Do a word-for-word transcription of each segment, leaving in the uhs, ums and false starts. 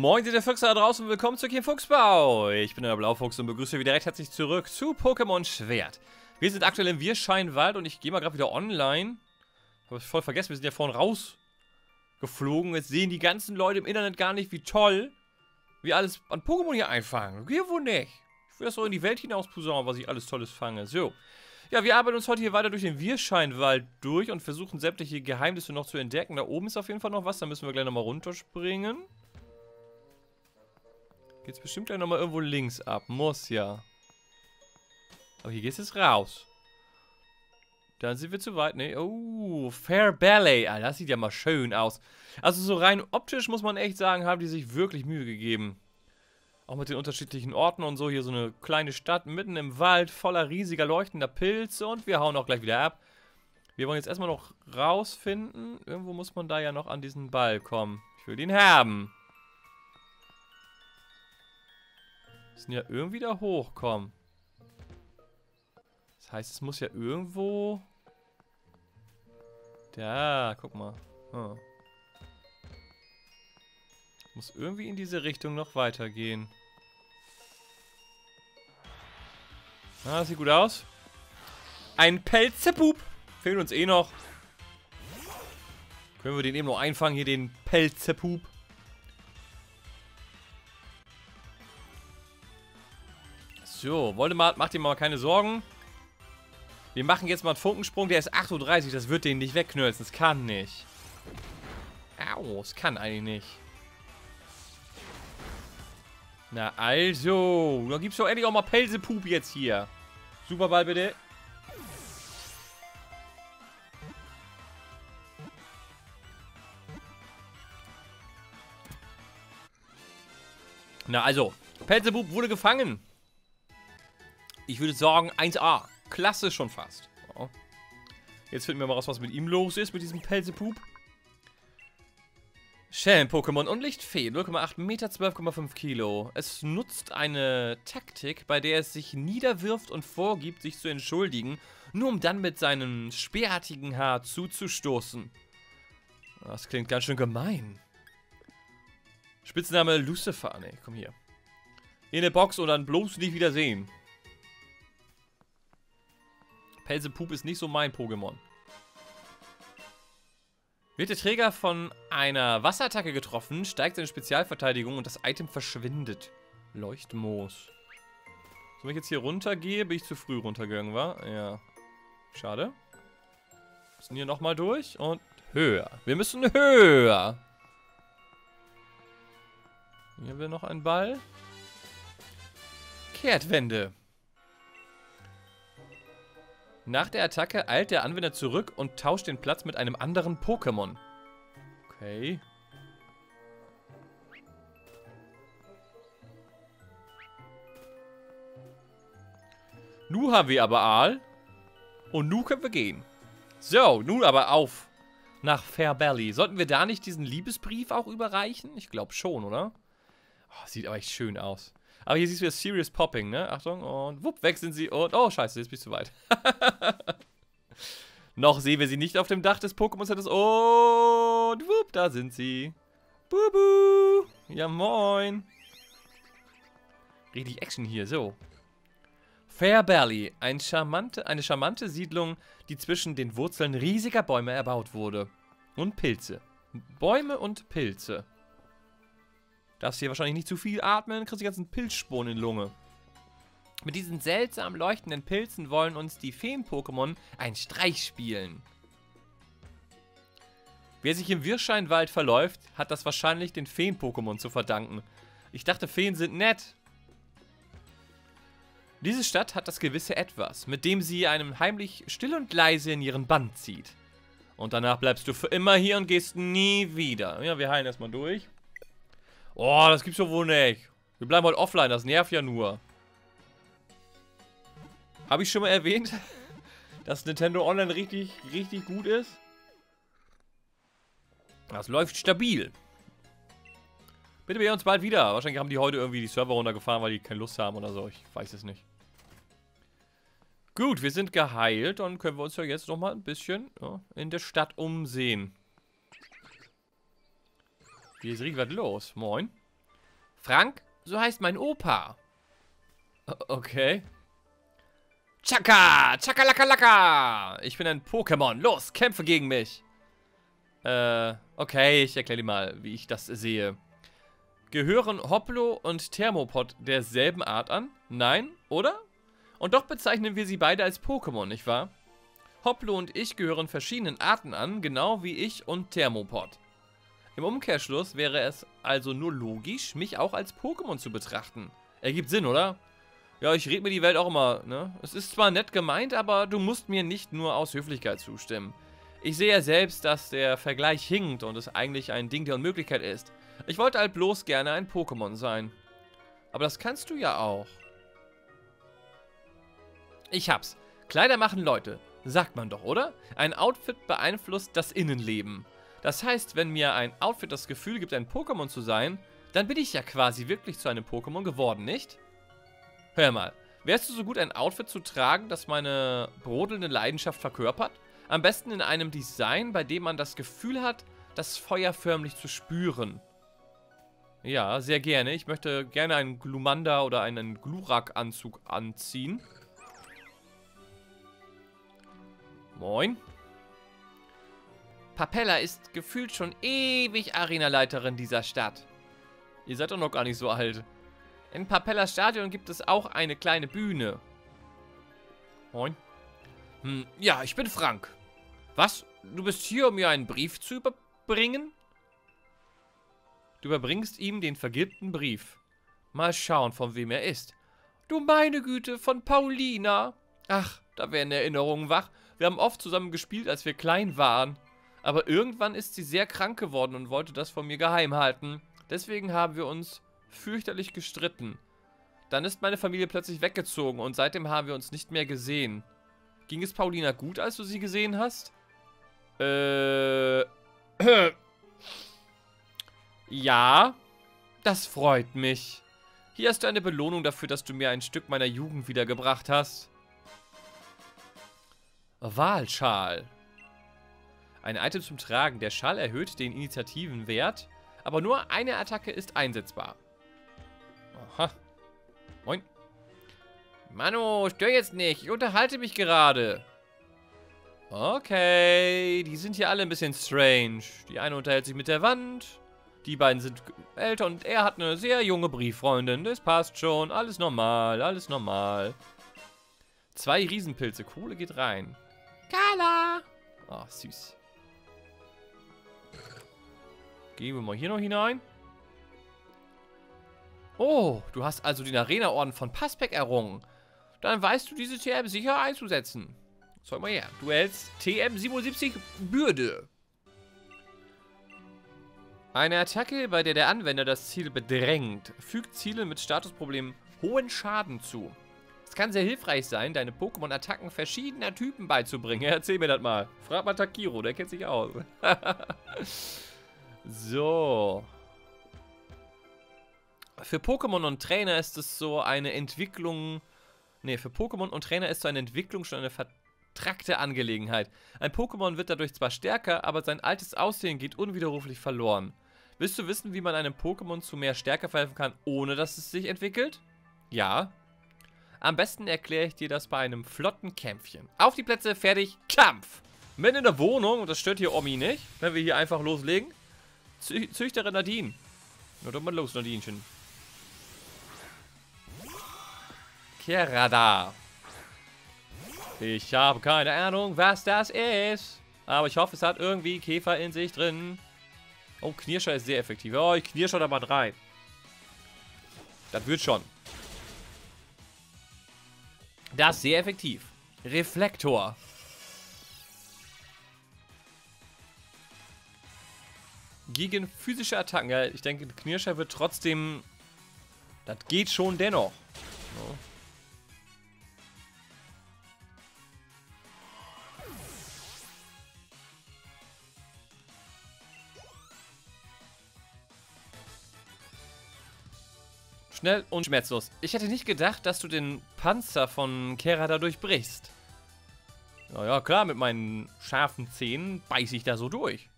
Moin, ihr der Füchse da draußen und willkommen zu Kim Fuchsbau. Ich bin der Blaufuchs und begrüße euch wieder recht herzlich zurück zu Pokémon Schwert. Wir sind aktuell im Wirrscheinwald und ich gehe mal gerade wieder online. Habe ich voll vergessen, wir sind ja vorhin rausgeflogen. Jetzt sehen die ganzen Leute im Internet gar nicht, wie toll wir alles an Pokémon hier einfangen. Geht wohl nicht. Ich will das doch in die Welt hinaus posaunen, was ich alles Tolles fange. So. Ja, wir arbeiten uns heute hier weiter durch den Wirrscheinwald durch und versuchen sämtliche Geheimnisse noch zu entdecken. Da oben ist auf jeden Fall noch was, da müssen wir gleich nochmal runterspringen. Geht's bestimmt gleich nochmal irgendwo links ab, muss ja. Aber hier geht's jetzt raus. Dann sind wir zu weit, ne? Oh, Fair Ballet, Alter, das sieht ja mal schön aus. Also so rein optisch muss man echt sagen, haben die sich wirklich Mühe gegeben. Auch mit den unterschiedlichen Orten und so. Hier so eine kleine Stadt mitten im Wald, voller riesiger leuchtender Pilze. Und wir hauen auch gleich wieder ab. Wir wollen jetzt erstmal noch rausfinden. Irgendwo muss man da ja noch an diesen Ball kommen. Ich will den haben. Wir müssen ja irgendwie da hochkommen. Das heißt, es muss ja irgendwo... Da, guck mal. Oh. Muss irgendwie in diese Richtung noch weitergehen. Ah, das sieht gut aus. Ein Pelzepup. Fehlt uns eh noch. Können wir den eben noch einfangen, hier den Pelzepup. So, Woldemar, macht ihm mal keine Sorgen. Wir machen jetzt mal einen Funkensprung. Der ist acht Uhr dreißig, das wird den nicht wegknürzen. Das kann nicht. Au, es kann eigentlich nicht. Na also, da gibt's doch endlich auch mal Pelzepup jetzt hier. Superball bitte. Na also, Pelzepup wurde gefangen. Ich würde sagen eins A. Klasse schon fast. Oh. Jetzt finden wir mal raus, was mit ihm los ist, mit diesem Pelzepup. Schelm-Pokémon und Lichtfee, null Komma acht Meter, zwölf Komma fünf Kilo. Es nutzt eine Taktik, bei der es sich niederwirft und vorgibt, sich zu entschuldigen, nur um dann mit seinem speerartigen Haar zuzustoßen. Das klingt ganz schön gemein. Spitzname Lucifer, ne, komm hier. In eine Box und dann bloß nicht wiedersehen. Pelzepup ist nicht so mein Pokémon. Wird der Träger von einer Wasserattacke getroffen, steigt seine Spezialverteidigung und das Item verschwindet. Leuchtmoos. So, wenn ich jetzt hier runtergehe, bin ich zu früh runtergegangen, war? Ja. Schade. Müssen hier nochmal durch und höher. Wir müssen höher. Hier haben wir noch einen Ball. Kehrtwende. Nach der Attacke eilt der Anwender zurück und tauscht den Platz mit einem anderen Pokémon. Okay. Nu haben wir aber Aal. Und nu können wir gehen. So, nun aber auf nach Fair Valley. Sollten wir da nicht diesen Liebesbrief auch überreichen? Ich glaube schon, oder? Oh, sieht aber echt schön aus. Aber hier siehst du das Serious Popping, ne? Achtung, und wupp, weg sind sie und... Oh, scheiße, jetzt bist du weit. Noch sehen wir sie nicht auf dem Dach des Pokémon-Centers. Und wupp, da sind sie. Bubu. Ja, moin. Ready Action hier, so. Fair Valley, ein charmante, eine charmante Siedlung, die zwischen den Wurzeln riesiger Bäume erbaut wurde. Und Pilze. Bäume und Pilze. Darfst hier wahrscheinlich nicht zu viel atmen, kriegst die ganzen Pilzsporen in die Lunge. Mit diesen seltsam leuchtenden Pilzen wollen uns die Feen-Pokémon einen Streich spielen. Wer sich im Wirrscheinwald verläuft, hat das wahrscheinlich den Feen-Pokémon zu verdanken. Ich dachte, Feen sind nett. Diese Stadt hat das gewisse Etwas, mit dem sie einem heimlich still und leise in ihren Bann zieht. Und danach bleibst du für immer hier und gehst nie wieder. Ja, wir heilen erstmal durch. Oh, das gibt's doch wohl nicht. Wir bleiben heute offline, das nervt ja nur. Habe ich schon mal erwähnt, dass Nintendo Online richtig, richtig gut ist? Das läuft stabil. Bitte wir uns bald wieder. Wahrscheinlich haben die heute irgendwie die Server runtergefahren, weil die keine Lust haben oder so. Ich weiß es nicht. Gut, wir sind geheilt. Dann können wir uns ja jetzt nochmal ein bisschen ja, in der Stadt umsehen. Hier ist richtig was los. Moin. Frank, so heißt mein Opa. Okay. Chaka, Chakalaka-Laka. Ich bin ein Pokémon. Los, kämpfe gegen mich. Äh, okay, ich erkläre dir mal, wie ich das sehe. Gehören Hoplo und Thermopod derselben Art an? Nein, oder? Und doch bezeichnen wir sie beide als Pokémon, nicht wahr? Hoplo und ich gehören verschiedenen Arten an, genau wie ich und Thermopod. Im Umkehrschluss wäre es also nur logisch, mich auch als Pokémon zu betrachten. Ergibt Sinn, oder? Ja, ich rede mir die Welt auch immer, ne? Es ist zwar nett gemeint, aber du musst mir nicht nur aus Höflichkeit zustimmen. Ich sehe ja selbst, dass der Vergleich hinkt und es eigentlich ein Ding der Unmöglichkeit ist. Ich wollte halt bloß gerne ein Pokémon sein. Aber das kannst du ja auch. Ich hab's. Kleider machen Leute. Sagt man doch, oder? Ein Outfit beeinflusst das Innenleben. Das heißt, wenn mir ein Outfit das Gefühl gibt, ein Pokémon zu sein, dann bin ich ja quasi wirklich zu einem Pokémon geworden, nicht? Hör mal, wärst du so gut, ein Outfit zu tragen, das meine brodelnde Leidenschaft verkörpert? Am besten in einem Design, bei dem man das Gefühl hat, das Feuer förmlich zu spüren. Ja, sehr gerne. Ich möchte gerne einen Glumanda oder einen Glurak-Anzug anziehen. Moin. Papella ist gefühlt schon ewig Arenaleiterin dieser Stadt. Ihr seid doch noch gar nicht so alt. In Papellas Stadion gibt es auch eine kleine Bühne. Moin. Hm, ja, ich bin Frank. Was? Du bist hier, um mir einen Brief zu überbringen? Du überbringst ihm den vergilbten Brief. Mal schauen, von wem er ist. Du meine Güte, von Paulina. Ach, da werden Erinnerungen wach. Wir haben oft zusammen gespielt, als wir klein waren. Aber irgendwann ist sie sehr krank geworden und wollte das von mir geheim halten. Deswegen haben wir uns fürchterlich gestritten. Dann ist meine Familie plötzlich weggezogen und seitdem haben wir uns nicht mehr gesehen. Ging es Paulina gut, als du sie gesehen hast? Äh... Ja, das freut mich. Hier hast du eine Belohnung dafür, dass du mir ein Stück meiner Jugend wiedergebracht hast. Walschal. Ein Item zum Tragen. Der Schal erhöht den Initiativenwert, aber nur eine Attacke ist einsetzbar. Aha. Moin. Mano, stör jetzt nicht. Ich unterhalte mich gerade. Okay. Die sind hier alle ein bisschen strange. Die eine unterhält sich mit der Wand. Die beiden sind älter und er hat eine sehr junge Brieffreundin. Das passt schon. Alles normal. Alles normal. Zwei Riesenpilze. Kohle geht rein. Gala. Ach, süß. Gehen wir mal hier noch hinein. Oh, du hast also den Arena-Orden von Passback errungen. Dann weißt du, diese T M sicher einzusetzen. Zeig mal her. Du erhältst T M siebenundsiebzig Würde. Eine Attacke, bei der der Anwender das Ziel bedrängt, fügt Ziele mit Statusproblemen hohen Schaden zu. Es kann sehr hilfreich sein, deine Pokémon-Attacken verschiedener Typen beizubringen. Ja, erzähl mir das mal. Frag mal Takiro, der kennt sich aus. So. Für Pokémon und Trainer ist es so eine Entwicklung. Ne, für Pokémon und Trainer ist so eine Entwicklung schon eine vertrackte Angelegenheit. Ein Pokémon wird dadurch zwar stärker, aber sein altes Aussehen geht unwiderruflich verloren. Willst du wissen, wie man einem Pokémon zu mehr Stärke verhelfen kann, ohne dass es sich entwickelt? Ja. Am besten erkläre ich dir das bei einem flotten Kämpfchen. Auf die Plätze, fertig, Kampf! Mitten in der Wohnung, und das stört hier Omi nicht, wenn wir hier einfach loslegen. Zü Züchterin Nadine. Na doch mal los, Nadinechen. Kerada. Ich habe keine Ahnung, was das ist. Aber ich hoffe, es hat irgendwie Käfer in sich drin. Oh, Knirscher ist sehr effektiv. Oh, ich Knirscher da mal rein. Das wird schon. Das ist sehr effektiv. Reflektor. Gegen physische Attacken. Ja, ich denke, Knirscher wird trotzdem... Das geht schon dennoch. So. Schnell und schmerzlos. Ich hätte nicht gedacht, dass du den Panzer von Kerada durchbrichst. Naja, klar, mit meinen scharfen Zähnen beiße ich da so durch.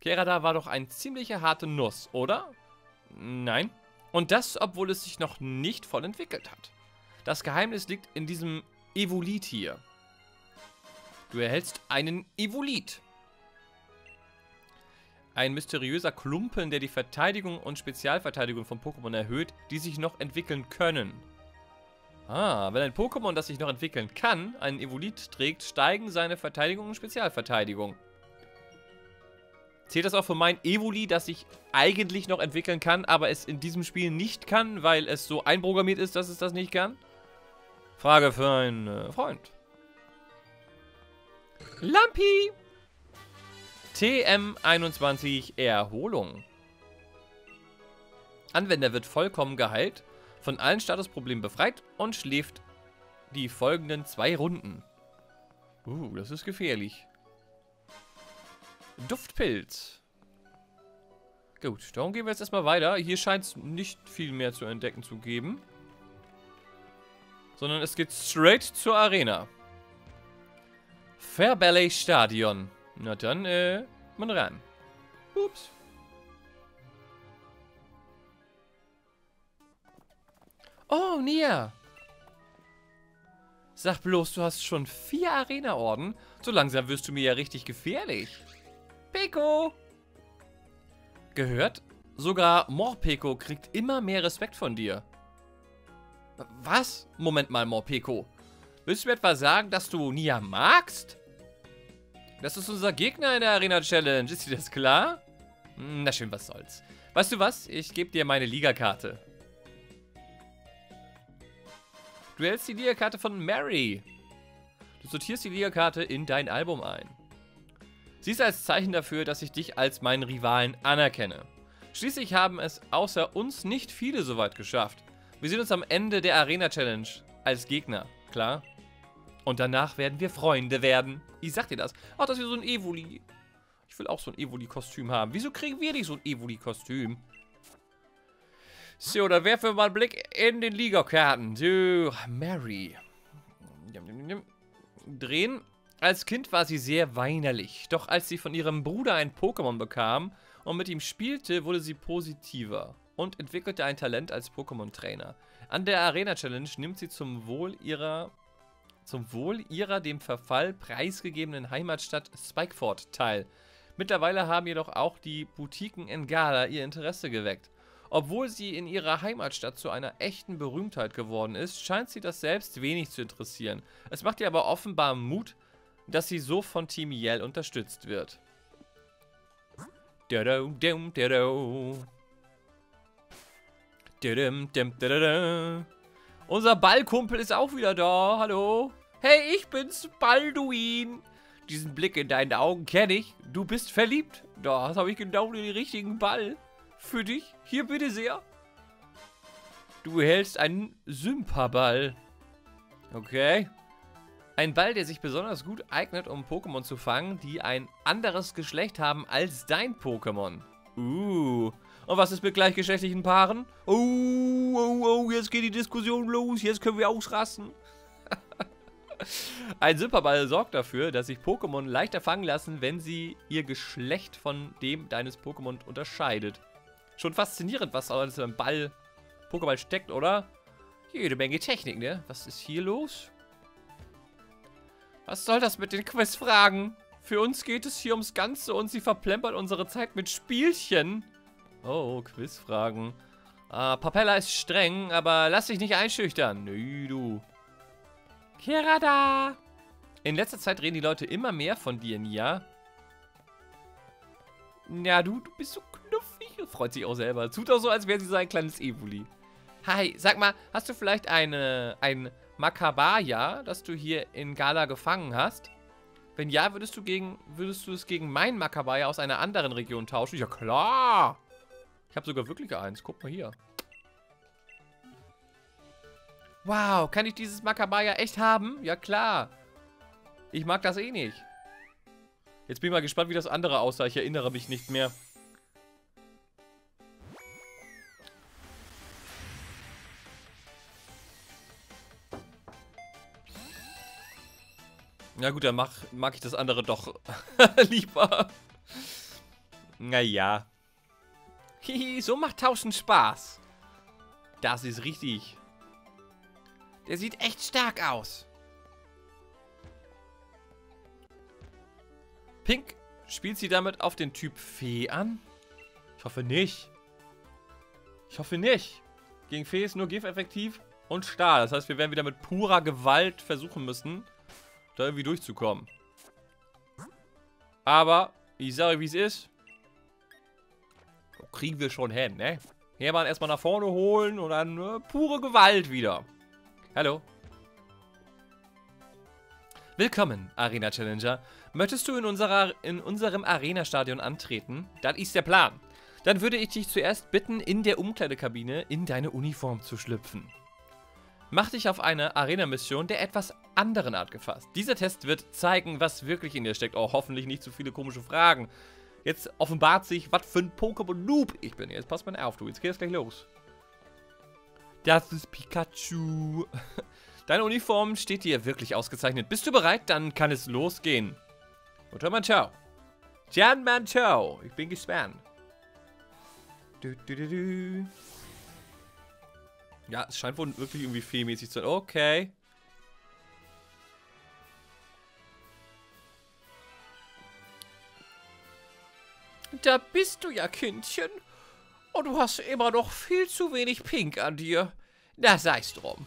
Kerada war doch eine ziemlich harte Nuss, oder? Nein. Und das, obwohl es sich noch nicht voll entwickelt hat. Das Geheimnis liegt in diesem Evolit hier. Du erhältst einen Evolit. Ein mysteriöser Klumpen, der die Verteidigung und Spezialverteidigung von Pokémon erhöht, die sich noch entwickeln können. Ah, wenn ein Pokémon, das sich noch entwickeln kann, einen Evolit trägt, steigen seine Verteidigung und Spezialverteidigung. Zählt das auch für mein Evoli, das sich eigentlich noch entwickeln kann, aber es in diesem Spiel nicht kann, weil es so einprogrammiert ist, dass es das nicht kann? Frage für einen Freund. Lampi! T M einundzwanzig Erholung. Anwender wird vollkommen geheilt, von allen Statusproblemen befreit und schläft die folgenden zwei Runden. Uh, das ist gefährlich. Duftpilz. Gut, darum gehen wir jetzt erstmal weiter. Hier scheint es nicht viel mehr zu entdecken zu geben. Sondern es geht straight zur Arena. Fairballey Stadion. Na dann, äh, man ran. Ups. Oh, Nia. Sag bloß, du hast schon vier Arena-Orden. So langsam wirst du mir ja richtig gefährlich. Peko! Gehört? Sogar Morpeko kriegt immer mehr Respekt von dir. Was? Moment mal, Morpeko. Willst du mir etwa sagen, dass du Nia magst? Das ist unser Gegner in der Arena-Challenge. Ist dir das klar? Na schön, was soll's. Weißt du was? Ich gebe dir meine Liga-Karte. Du hältst die Liga-Karte von Mary. Du sortierst die Liga-Karte in dein Album ein. Sie ist als Zeichen dafür, dass ich dich als meinen Rivalen anerkenne. Schließlich haben es außer uns nicht viele soweit geschafft. Wir sehen uns am Ende der Arena-Challenge als Gegner, klar? Und danach werden wir Freunde werden. Ich sag dir das. Ach, das ist so ein Evoli. Ich will auch so ein Evoli-Kostüm haben. Wieso kriegen wir nicht so ein Evoli-Kostüm? So, dann werfen wir mal einen Blick in den Liga-Karten. So, Mary. Drehen. Als Kind war sie sehr weinerlich, doch als sie von ihrem Bruder ein Pokémon bekam und mit ihm spielte, wurde sie positiver und entwickelte ein Talent als Pokémon-Trainer. An der Arena-Challenge nimmt sie zum Wohl ihrer, zum Wohl ihrer dem Verfall preisgegebenen Heimatstadt Spikeford teil. Mittlerweile haben jedoch auch die Boutiquen in Gala ihr Interesse geweckt. Obwohl sie in ihrer Heimatstadt zu einer echten Berühmtheit geworden ist, scheint sie das selbst wenig zu interessieren. Es macht ihr aber offenbar Mut, dass sie so von Team Yell unterstützt wird. Unser Ballkumpel ist auch wieder da. Hallo. Hey, ich bin's, Balduin. Diesen Blick in deinen Augen kenne ich. Du bist verliebt. Da habe ich genau den richtigen Ball für dich. Hier, bitte sehr. Du hältst einen Sympaball. Okay. Ein Ball, der sich besonders gut eignet, um Pokémon zu fangen, die ein anderes Geschlecht haben als dein Pokémon. Uh. Und was ist mit gleichgeschlechtlichen Paaren? Oh, oh, oh, jetzt geht die Diskussion los. Jetzt können wir ausrasten. Ein Superball sorgt dafür, dass sich Pokémon leichter fangen lassen, wenn sie ihr Geschlecht von dem deines Pokémon unterscheidet. Schon faszinierend, was alles im Ball Pokéball steckt, oder? Jede Menge Technik, ne? Was ist hier los? Was soll das mit den Quizfragen? Für uns geht es hier ums Ganze und sie verplempert unsere Zeit mit Spielchen. Oh, Quizfragen. Ah, Papella ist streng, aber lass dich nicht einschüchtern. Nö, du. Kerada! In letzter Zeit reden die Leute immer mehr von dir, Nia. Na, du, du bist so knuffig. Freut sich auch selber. Tut auch so, als wäre sie so ein kleines Evoli. Hi, sag mal, hast du vielleicht eine... ein Makabaya, das du hier in Gala gefangen hast? Wenn ja, würdest du, gegen, würdest du es gegen mein Makabaya aus einer anderen Region tauschen? Ja klar! Ich habe sogar wirklich eins. Guck mal hier. Wow, kann ich dieses Makabaya echt haben? Ja klar. Ich mag das eh nicht. Jetzt bin ich mal gespannt, wie das andere aussah. Ich erinnere mich nicht mehr. Na gut, dann mag, mag ich das andere doch lieber. Naja. Hihi, so macht Tauschen Spaß. Das ist richtig. Der sieht echt stark aus. Pink, spielt sie damit auf den Typ Fee an? Ich hoffe nicht. Ich hoffe nicht. Gegen Fee ist nur Gift effektiv und Stahl. Das heißt, wir werden wieder mit purer Gewalt versuchen müssen, da irgendwie durchzukommen. Aber ich sage, wie es ist. Kriegen wir schon hin, ne? Hermann erstmal nach vorne holen und dann äh, pure Gewalt wieder. Hallo. Willkommen, Arena Challenger. Möchtest du in, unserer, in unserem Arena-Stadion antreten? Das ist der Plan. Dann würde ich dich zuerst bitten, in der Umkleidekabine in deine Uniform zu schlüpfen. Mach dich auf eine Arena-Mission der etwas anderen Art gefasst. Dieser Test wird zeigen, was wirklich in dir steckt. Oh, hoffentlich nicht zu viele komische Fragen. Jetzt offenbart sich, was für ein Pokémon-Noob ich bin. Jetzt passt mal auf, du. Jetzt geht es gleich los. Das ist Pikachu. Deine Uniform steht dir wirklich ausgezeichnet. Bist du bereit? Dann kann es losgehen. Und hör mal, ciao. Jan, man, ciao. Ich bin gespannt. Du, du, du, du. Ja, es scheint wohl wirklich irgendwie fehlmäßig zu sein. Okay. Da bist du ja, Kindchen. Und du hast immer noch viel zu wenig Pink an dir. Na, sei's drum.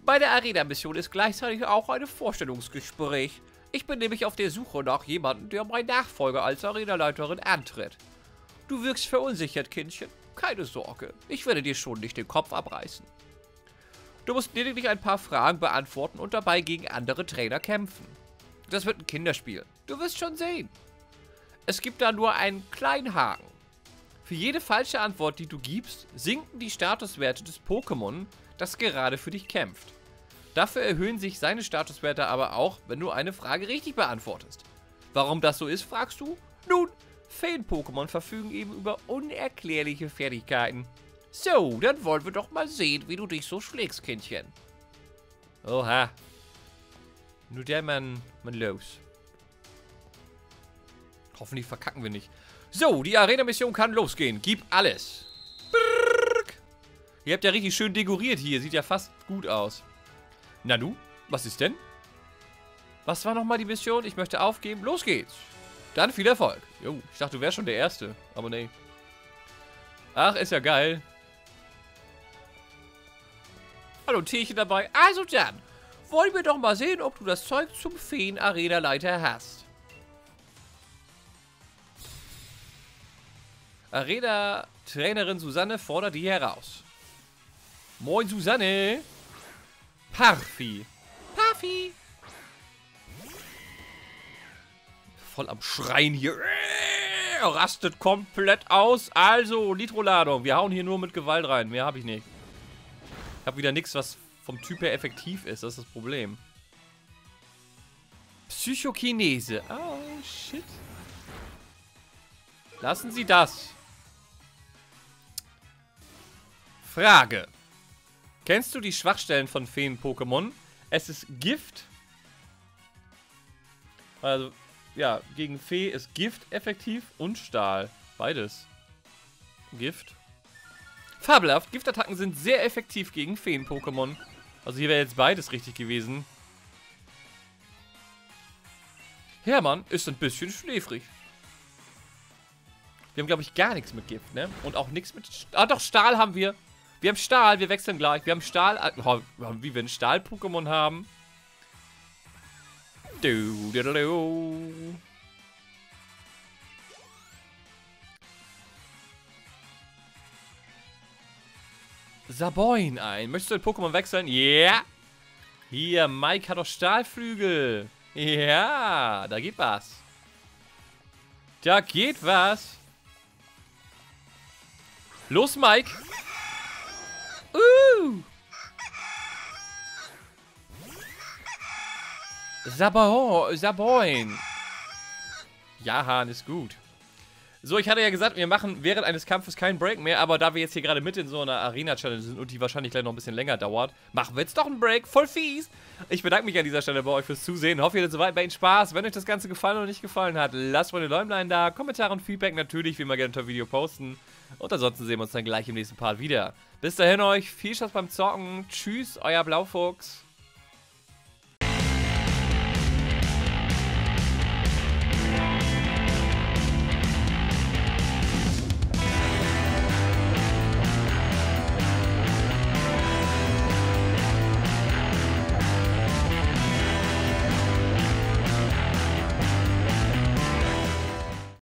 Bei der Arena-Mission ist gleichzeitig auch ein Vorstellungsgespräch. Ich bin nämlich auf der Suche nach jemandem, der mein Nachfolger als Arenaleiterin antritt. Du wirkst verunsichert, Kindchen. Keine Sorge, ich werde dir schon nicht den Kopf abreißen. Du musst lediglich ein paar Fragen beantworten und dabei gegen andere Trainer kämpfen. Das wird ein Kinderspiel. Du wirst schon sehen. Es gibt da nur einen kleinen Haken. Für jede falsche Antwort, die du gibst, sinken die Statuswerte des Pokémon, das gerade für dich kämpft. Dafür erhöhen sich seine Statuswerte aber auch, wenn du eine Frage richtig beantwortest. Warum das so ist, fragst du? Nun, Feen-Pokémon verfügen eben über unerklärliche Fertigkeiten. So, dann wollen wir doch mal sehen, wie du dich so schlägst, Kindchen. Oha. Nur der Mann, man los. Hoffentlich verkacken wir nicht. So, die Arena-Mission kann losgehen. Gib alles. Brrrk. Ihr habt ja richtig schön dekoriert hier. Sieht ja fast gut aus. Nanu, was ist denn? Was war nochmal die Mission? Ich möchte aufgeben. Los geht's. Dann viel Erfolg. Jo, ich dachte, du wärst schon der Erste. Aber nee. Ach, ist ja geil. Hallo, Tierchen dabei. Also dann, wollen wir doch mal sehen, ob du das Zeug zum Feen-Arena-Leiter hast. Arena-Trainerin Susanne fordert die heraus. Moin, Susanne. Parfi. Parfi. Voll am Schreien hier. Rastet komplett aus. Also, Nitroladung. Wir hauen hier nur mit Gewalt rein. Mehr habe ich nicht. Ich habe wieder nichts, was vom Typ her effektiv ist. Das ist das Problem. Psychokinese. Oh, shit. Lassen Sie das. Frage. Kennst du die Schwachstellen von Feen-Pokémon? Es ist Gift. Also, ja, gegen Fee ist Gift effektiv und Stahl. Beides. Gift. Fabelhaft. Giftattacken sind sehr effektiv gegen Feen-Pokémon. Also hier wäre jetzt beides richtig gewesen. Hermann ist ein bisschen schläfrig. Wir haben, glaube ich, gar nichts mit Gift, ne? Und auch nichts mit... St ah, doch, Stahl haben wir. Wir haben Stahl, wir wechseln gleich. Wir haben Stahl... Oh, wie wir ein Stahl-Pokémon haben. Du, du, du, du. Saboin ein. Möchtest du ein Pokémon wechseln? Ja. Yeah. Hier, Mike hat doch Stahlflügel. Ja, yeah, da geht was. Da geht was. Los, Mike. Uh. Sabon, Saboin. Ja, Hahn ist gut. So, ich hatte ja gesagt, wir machen während eines Kampfes keinen Break mehr, aber da wir jetzt hier gerade mit in so einer Arena-Challenge sind und die wahrscheinlich gleich noch ein bisschen länger dauert, machen wir jetzt doch einen Break. Voll fies. Ich bedanke mich an dieser Stelle bei euch fürs Zusehen. Hoffe, ihr hattet soweit bei Ihnen Spaß. Wenn euch das Ganze gefallen oder nicht gefallen hat, lasst mal den Däumlein da. Kommentare und Feedback natürlich, wie immer gerne unter Video posten. Und ansonsten sehen wir uns dann gleich im nächsten Part wieder. Bis dahin euch, viel Spaß beim Zocken. Tschüss, euer Blaufuchs.